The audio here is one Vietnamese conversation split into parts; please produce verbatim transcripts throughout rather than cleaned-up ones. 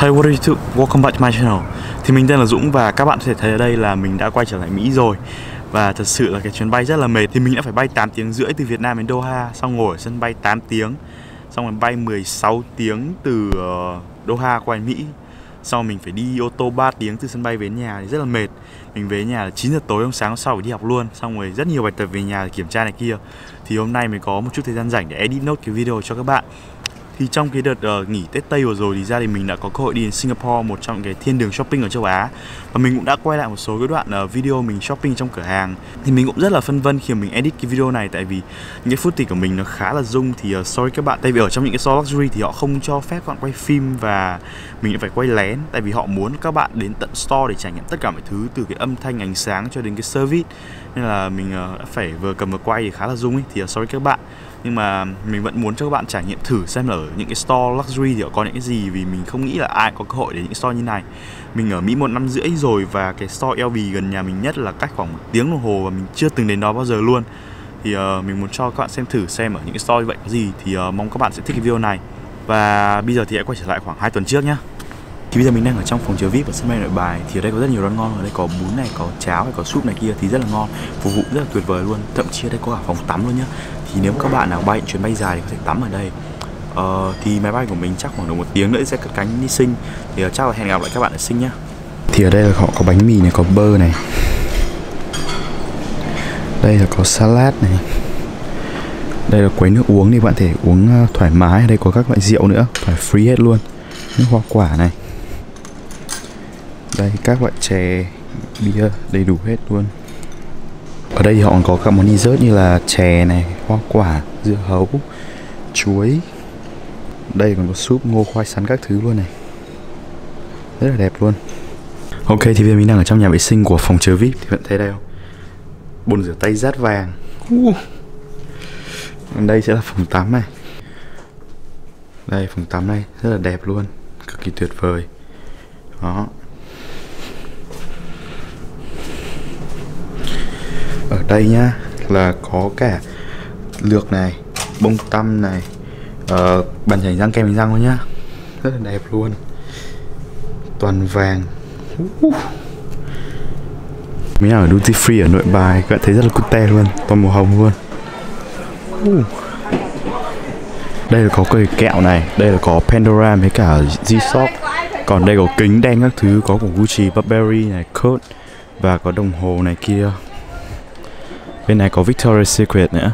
Hey, what are you doing? Welcome back to my channel. Thì mình tên là Dũng và các bạn có thể thấy ở đây là mình đã quay trở lại Mỹ rồi. Và thật sự là cái chuyến bay rất là mệt. Thì mình đã phải bay tám tiếng rưỡi từ Việt Nam đến Doha, xong ngồi ở sân bay tám tiếng, xong rồi bay mười sáu tiếng từ Doha qua đến Mỹ, xong mình phải đi ô tô ba tiếng từ sân bay về nhà thì rất là mệt. Mình về nhà là chín giờ tối, hôm sáng hôm sau phải đi học luôn, xong rồi rất nhiều bài tập về nhà để kiểm tra này kia. Thì hôm nay mình có một chút thời gian rảnh để edit nốt cái video cho các bạn. Thì trong cái đợt uh, nghỉ Tết Tây vừa rồi thì gia đình mình đã có cơ hội đi đến Singapore, một trong những cái thiên đường shopping ở châu Á. Và mình cũng đã quay lại một số cái đoạn uh, video mình shopping trong cửa hàng. Thì mình cũng rất là phân vân khi mình edit cái video này, tại vì những cái footage của mình nó khá là zoom. Thì uh, sorry các bạn, tại vì ở trong những cái store luxury thì họ không cho phép các bạn quay phim và mình phải quay lén. Tại vì họ muốn các bạn đến tận store để trải nghiệm tất cả mọi thứ, từ cái âm thanh, ánh sáng cho đến cái service. Nên là mình uh, đã phải vừa cầm vừa quay thì khá là zoom ấy. Thì uh, sorry các bạn. Nhưng mà mình vẫn muốn cho các bạn trải nghiệm thử xem là ở những cái store luxury thì họ có những cái gì, vì mình không nghĩ là ai có cơ hội đến những store như này. Mình ở Mỹ một năm rưỡi rồi và cái store lờ vê gần nhà mình nhất là cách khoảng một tiếng đồng hồ và mình chưa từng đến đó bao giờ luôn. Thì uh, mình muốn cho các bạn xem thử xem ở những cái store như vậy có gì. Thì uh, mong các bạn sẽ thích cái video này. Và bây giờ thì hãy quay trở lại khoảng hai tuần trước nhá. Thì bây giờ mình đang ở trong phòng chờ vê i pê ở sân bay Nội Bài. Thì ở đây có rất nhiều món ngon, ở đây có bún này, có cháo này, có súp này kia thì rất là ngon, phục vụ rất là tuyệt vời luôn. Thậm chí ở đây có cả phòng tắm luôn nhá. Thì nếu các bạn nào bay chuyến bay dài thì có thể tắm ở đây. ờ, Thì máy bay của mình chắc khoảng được một tiếng nữa sẽ cất cánh đi Sinh. Thì chắc là hẹn gặp lại các bạn ở Sinh nhá. Thì ở đây là họ có bánh mì này, có bơ này, đây là có salad này, đây là quấy nước uống thì bạn thể uống thoải mái. Ở đây có các loại rượu nữa, phải free hết luôn. Nước hoa quả này, đây các loại chè, bia đầy đủ hết luôn. Ở đây thì họ còn có các món dessert như là chè này, hoa quả, dưa hấu, chuối. Đây còn có súp ngô khoai sắn các thứ luôn này, rất là đẹp luôn. Ok, thì bây giờ mình đang ở trong nhà vệ sinh của phòng chờ vê i pê. Thì bạn thấy đây không? Bồn rửa tay dát vàng. uh. Đây sẽ là phòng tắm này. Đây phòng tắm này, rất là đẹp luôn, cực kỳ tuyệt vời. Đó. Ở đây nhá là có cả lược này, bông tăm này, uh, bàn chải răng, kem đánh răng thôi nhá, rất là đẹp luôn, toàn vàng. uh. Mình ở duty free ở Nội Bài, các bạn thấy rất là cute luôn, toàn màu hồng luôn. uh. Đây là có cây kẹo này, đây là có Pandora với cả G-Shock. Còn đây có kính đen các thứ, có của Gucci, Burberry này, Kurt. Và có đồng hồ này kia. Bên này có Victoria's Secret nữa.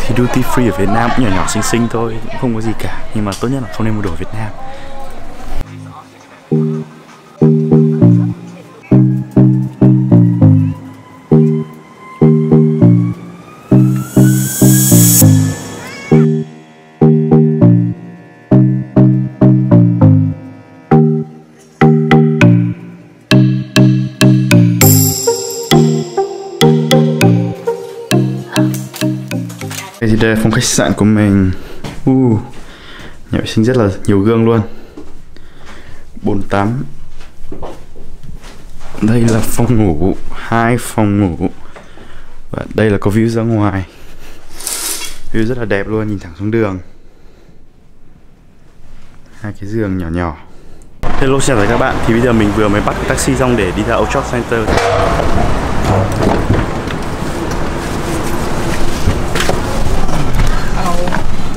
Thì duty free ở Việt Nam cũng nhỏ nhỏ xinh xinh thôi, cũng không có gì cả. Nhưng mà tốt nhất là không nên mua đồ ở Việt Nam. Đây là phòng khách sạn của mình. uh, Nhà vệ sinh rất là nhiều gương luôn. Bồn tắm. Đây là phòng ngủ, hai phòng ngủ. Và đây là có view ra ngoài, view rất là đẹp luôn, nhìn thẳng xuống đường. Hai cái giường nhỏ nhỏ. Hello, chào các bạn. Thì bây giờ mình vừa mới bắt cái taxi xong để đi ra Orchard Center.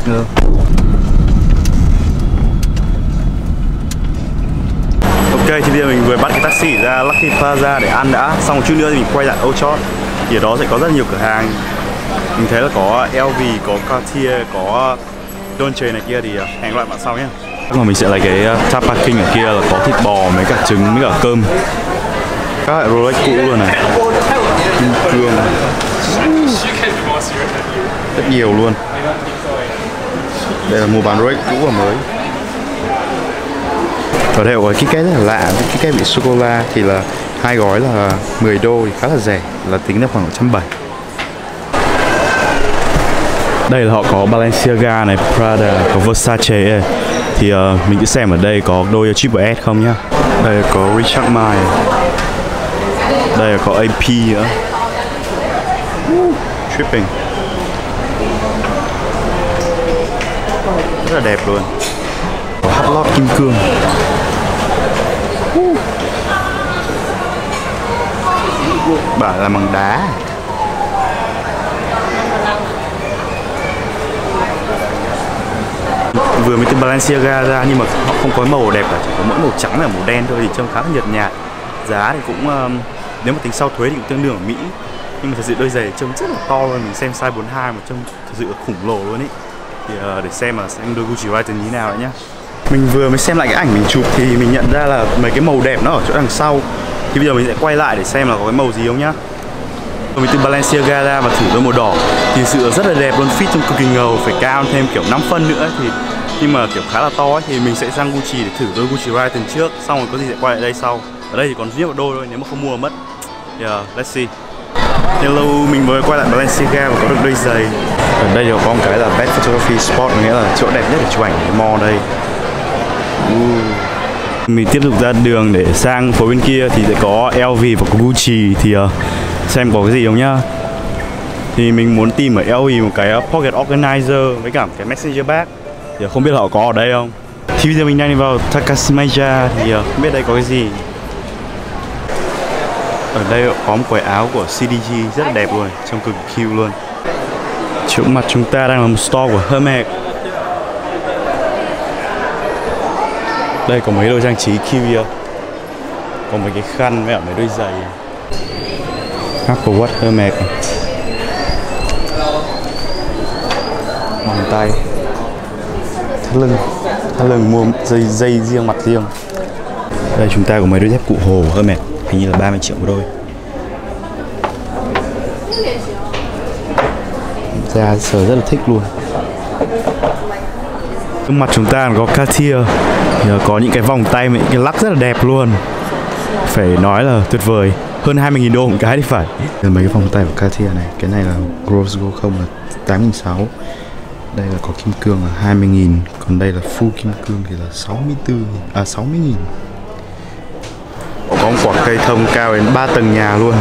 Hello. Ok, thì bây giờ mình vừa bắt cái taxi ra Lucky Plaza để ăn đã. Xong một chút nữa thì mình quay lại Orchard. Thì ở đó sẽ có rất nhiều cửa hàng. Mình thấy là có lờ vê, có Cartier, có Dolce này kia. Thì hẹn lại bạn sau nhé. Mà mình sẽ lấy cái car parking ở kia là có thịt bò, mấy cả trứng, mấy cả cơm. Các loại Rolex cũ luôn này, kim cương, rất nhiều luôn. Đây là mua bán Rolex cũ và mới. Ở đây có cái Kit Kat rất là lạ, cái Kit Kat vị sô-cô-la thì là hai gói là mười đô thì khá là rẻ, là tính là khoảng một trăm bảy mươi. Đây là họ có Balenciaga này, Prada, có Versace này. Thì uh, mình cứ xem ở đây có đôi Triple S không nhá. Đây là có Richard Mille. Đây là có a pê nữa. Tripping. Rất là đẹp luôn. Có hot log kim cương. Bà làm bằng đá. Vừa mới từ Balenciaga ra nhưng mà họ không có màu đẹp cả, chỉ có mỗi màu trắng và màu đen thôi, thì trông khá là nhợt nhạt. Giá thì cũng um, nếu mà tính sau thuế thì cũng tương đương ở Mỹ. Nhưng mà thật sự đôi giày trông rất là to luôn, mình xem size bốn hai mà trông thật sự là khủng lồ luôn ý. Thì uh, để xem là xem đôi Gucci White như thế nào đấy nhá. Mình vừa mới xem lại cái ảnh mình chụp thì mình nhận ra là mấy cái màu đẹp nó ở chỗ đằng sau. Thì bây giờ mình sẽ quay lại để xem là có cái màu gì không nhá. Mình từ Balenciaga ra và thử đôi màu đỏ thì sự rất là đẹp luôn, fit trông cực kỳ ngầu, phải cao thêm kiểu năm phân nữa thì nhưng mà kiểu khá là to ấy, thì mình sẽ sang Gucci để thử đôi Gucci Rite trước, xong rồi có gì sẽ quay lại đây sau. Ở đây thì còn duy nhất một đôi thôi, nếu mà không mua mất. Yeah, let's see. Hello, mình mới quay lại Balenciaga và có được đôi giày. Ở đây có một cái là Best Photography Spot, nghĩa là chỗ đẹp nhất để chụp ảnh cái mall đây. Uh. Mình tiếp tục ra đường để sang phố bên kia thì sẽ có lờ vê và có Gucci, thì uh, xem có cái gì không nhá. Thì mình muốn tìm ở lờ vê một cái pocket organizer với cả một cái messenger bag, thì không biết họ có ở đây không. Thì bây giờ mình đang đi vào Takashimaya thì uh, không biết đây có cái gì. Ở đây có một cái áo của xê đê giê rất là đẹp luôn, trông cực cute luôn. Chỗ mặt chúng ta đang là một store của Hermes. Đây có mấy đôi trang trí kia, có mấy cái khăn với cả mấy đôi giày. Apple Watch Hermes, bàn tay, thắt lưng, thắt lưng mua dây dây riêng mặt riêng. Đây chúng ta có mấy đôi dép cụ hồ Hermes, hình như là ba mươi triệu một đôi. Da sờ rất là thích luôn. Mặt chúng ta có Cartier, có những cái vòng tay, những cái lắc rất là đẹp luôn, phải nói là tuyệt vời. Hơn hai mươi nghìn đô một cái thì phải. Mấy cái vòng tay của Cartier này, cái này là Rose Gold không là tám nghìn sáu trăm. Đây là có kim cương là hai mươi nghìn. Còn đây là full kim cương thì là sáu mươi tư nghìn. À sáu mươi nghìn. Có một quả cây thông cao đến ba tầng nhà luôn,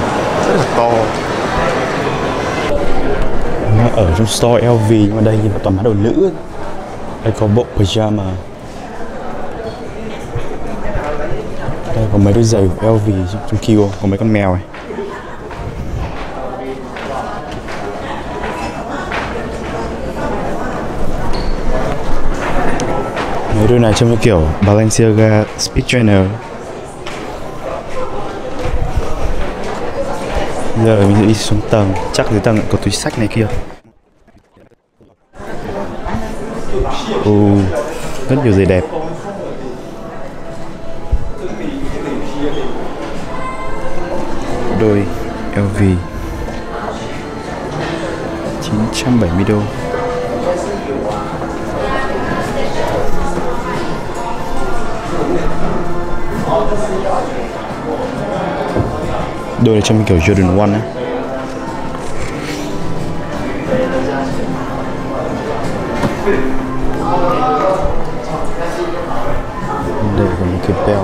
rất là to. Ở trong store lờ vê nhưng mà đây thì toàn mã đồ nữ. Đây có bộ pyjama. Đây có mấy đôi giày của lờ vê trong kia, có mấy con mèo này. Mấy đôi này trông như kiểu Balenciaga Speed Trainer. Giờ mình sẽ đi xuống tầng, chắc dưới tầng có túi sách này kia. Ồ, uh, rất nhiều giày đẹp. Đôi lờ vê chín trăm bảy mươi đô. Đôi này trông kiểu Jordan One á. Đây là một cái bell.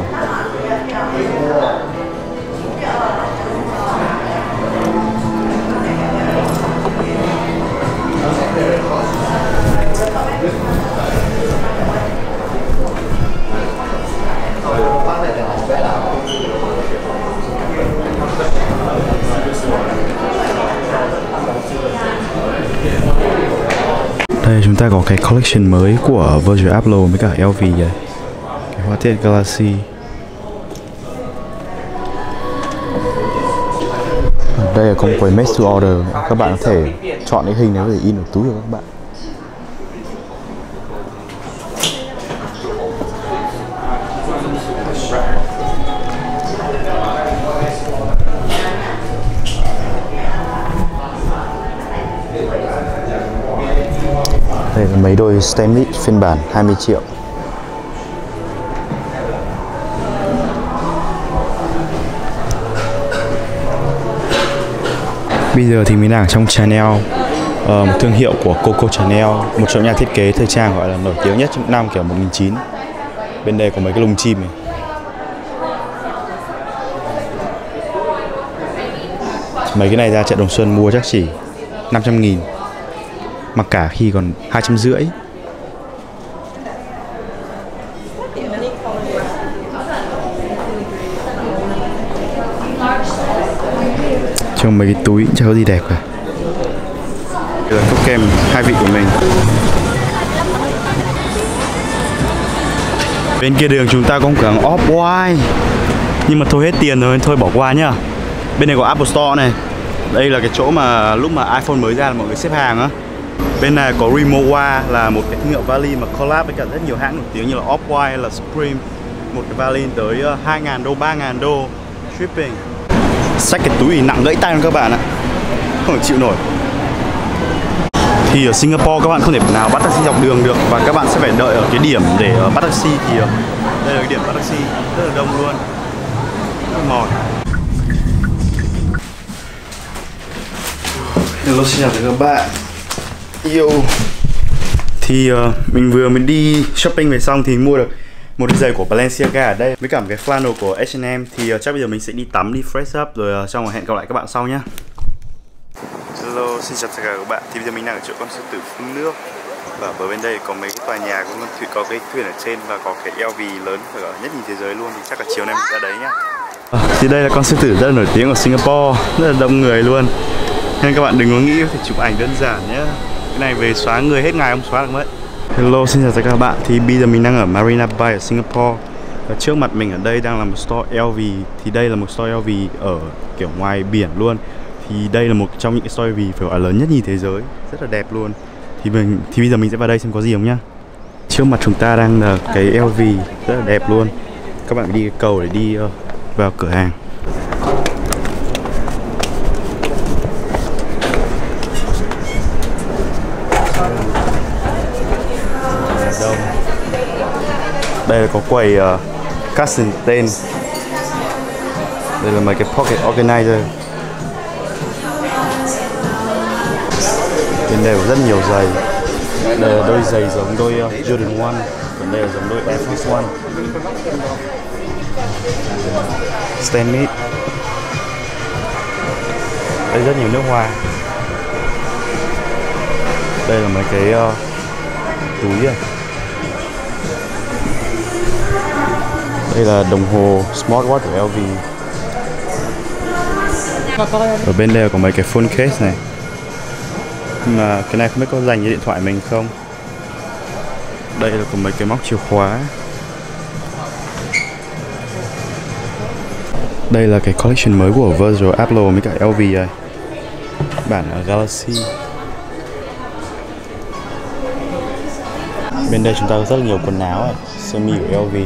Đây chúng ta có cái collection mới của Virgil Abloh với cả lờ vê này. Hoa tiết Galaxy. Ở đây có một cái made to order, các bạn có thể chọn cái hình này có thể in ở túi của các bạn. Đây là mấy đôi stainless phiên bản hai mươi triệu. Bây giờ thì mình đang ở trong Chanel, uh, một thương hiệu của Coco Chanel, một trong nhà thiết kế thời trang gọi là nổi tiếng nhất trong năm kiểu một nghìn chín trăm. Bên đây có mấy cái lồng chim này. Mấy cái này ra chợ Đồng Xuân mua chắc chỉ năm trăm nghìn, mặc cả khi còn hai trăm rưỡi. trong mấy cái túi chẳng có gì đẹp cả. Đây là cốc kem hai vị của mình. Bên kia đường chúng ta có một cửa hàng Off-White, nhưng mà thôi hết tiền rồi, thôi bỏ qua nhá. Bên này có Apple Store này. Đây là cái chỗ mà lúc mà iPhone mới ra là mọi người xếp hàng á. Bên này có Rimowa là một cái thương hiệu vali mà collab với cả rất nhiều hãng nổi tiếng như là Off-White hay là Supreme. Một cái vali tới hai nghìn đô, ba nghìn đô shipping. Xách cái túi nặng gãy tay luôn các bạn ạ, không phải chịu nổi. Thì ở Singapore các bạn không thể nào bắt taxi dọc đường được, và các bạn sẽ phải đợi ở cái điểm để bắt taxi. Thì đây là cái điểm bắt taxi rất là đông luôn, rất mỏi. Hello, xin chào các bạn. Yo. Thì uh, mình vừa mới đi shopping về xong thì mua được một đôi giày của Balenciaga ở đây với cả một cái flannel của H and M. Thì uh, chắc bây giờ mình sẽ đi tắm, đi fresh up rồi uh, xong rồi hẹn gặp lại các bạn sau nhá. Hello, xin chào tất cả các bạn. Thì bây giờ mình đang ở chỗ con sư tử phun nước, và ở bên đây có mấy cái tòa nhà của con thủy, có cái thuyền ở trên và có cái L V lớn ở nhất nhì thế giới luôn. Thì chắc là chiều nay mình ra đấy nhá. À, thì đây là con sư tử rất là nổi tiếng ở Singapore, rất là đông người luôn. Nên các bạn đừng có nghĩ phải chụp ảnh đơn giản nhé. Cái này về xóa người hết ngày không xóa được mất. Hello, xin chào tất cả các bạn. Thì bây giờ mình đang ở Marina Bay ở Singapore. Và trước mặt mình ở đây đang là một store L V. Thì đây là một store L V ở kiểu ngoài biển luôn. Thì đây là một trong những cái store L V phải gọi là lớn nhất nhì thế giới, rất là đẹp luôn. Thì mình thì bây giờ mình sẽ vào đây xem có gì không nhá. Trước mặt chúng ta đang là cái L V rất là đẹp luôn. Các bạn đi cầu để đi uh, vào cửa hàng. Đây là có quầy uh, custom tên. Đây là mấy cái pocket organizer. Bên đây có rất nhiều giày. Đây là đôi giày giống đôi uh, Jordan một. Còn đây là giống đôi Air Force một. Stan Smith. Đây rất nhiều nước hoa. Đây là mấy cái uh, túi này. Đây là đồng hồ smartwatch của L V. Ở bên đây có mấy cái phone case này. Nhưng mà cái này không biết có dành cho điện thoại mình không. Đây là có mấy cái móc chìa khóa. Đây là cái collection mới của Virgil Abloh với cả L V này. Bản ở Galaxy. Bên đây chúng ta có rất là nhiều quần áo này. Semi của L V,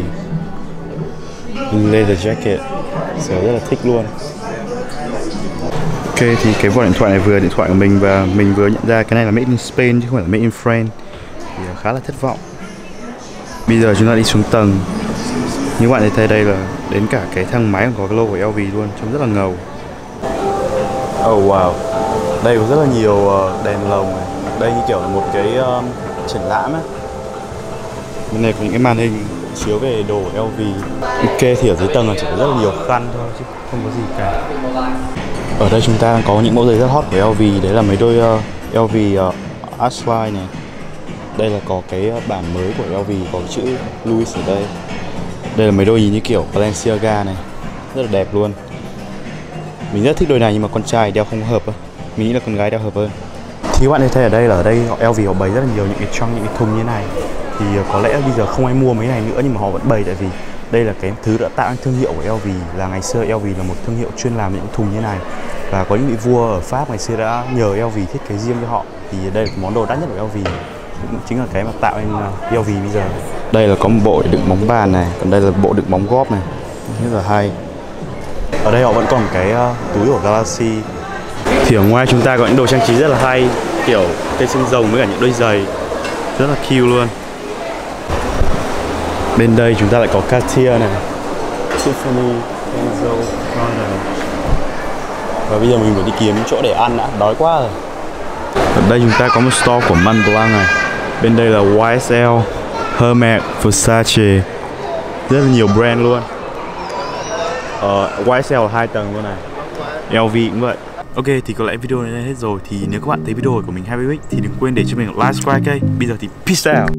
leather jacket, sở rất là thích luôn. Ok, thì cái vỏ điện thoại này vừa điện thoại của mình, và mình vừa nhận ra cái này là made in Spain chứ không phải là made in France, thì khá là thất vọng. Bây giờ chúng ta đi xuống tầng. Như bạn thấy đây là đến cả cái thang máy có cái logo của L V luôn, trông rất là ngầu. Oh wow, đây có rất là nhiều đèn lồng này. Đây như kiểu là một cái um, triển lãm ấy. Bên này có những cái màn hình chiếu về đồ của L V. Ok, thì ở dưới tầng là chỉ có rất là nhiều khăn thôi chứ không có gì cả. Ở đây chúng ta có những mẫu giày rất hot của L V. Đấy là mấy đôi uh, L V uh, Aswai này. Đây là có cái bản mới của L V, có chữ Louis ở đây. Đây là mấy đôi gì như kiểu Balenciaga này, rất là đẹp luôn. Mình rất thích đôi này nhưng mà con trai đeo không hợp. Mình nghĩ là con gái đeo hợp hơn. Thì các bạn thấy ở đây là ở đây L V họ bày rất là nhiều những cái trong những cái thùng như này. Thì có lẽ bây giờ không ai mua mấy này nữa, nhưng mà họ vẫn bày tại vì đây là cái thứ đã tạo thương hiệu của L V. Là ngày xưa L V là một thương hiệu chuyên làm những thùng như này, và có những vị vua ở Pháp ngày xưa đã nhờ L V thiết kế riêng cho họ. Thì đây là món đồ đắt nhất của L V, chính là cái mà tạo nên L V bây giờ. Đây là có một bộ đựng bóng bàn này, còn đây là bộ đựng bóng góp này, rất là hay. Ở đây họ vẫn còn cái túi của Galaxy. Thì ở ngoài chúng ta có những đồ trang trí rất là hay, kiểu cây xương rồng với cả những đôi giày rất là cute luôn. Bên đây chúng ta lại có Cartier này, Tiffany, Enzo, Prada. Và bây giờ mình phải đi kiếm chỗ để ăn đã, đói quá rồi. Ở đây chúng ta có một store của Mont Blanc này. Bên đây là Y S L, Hermes, Versace, rất là nhiều brand luôn. Ờ, Y S L là hai tầng luôn này, L V cũng vậy. Ok, thì có lẽ video này hết rồi. Thì nếu các bạn thấy video của mình hay, thì đừng quên để cho mình like, subscribe kênh. Bây giờ thì peace out.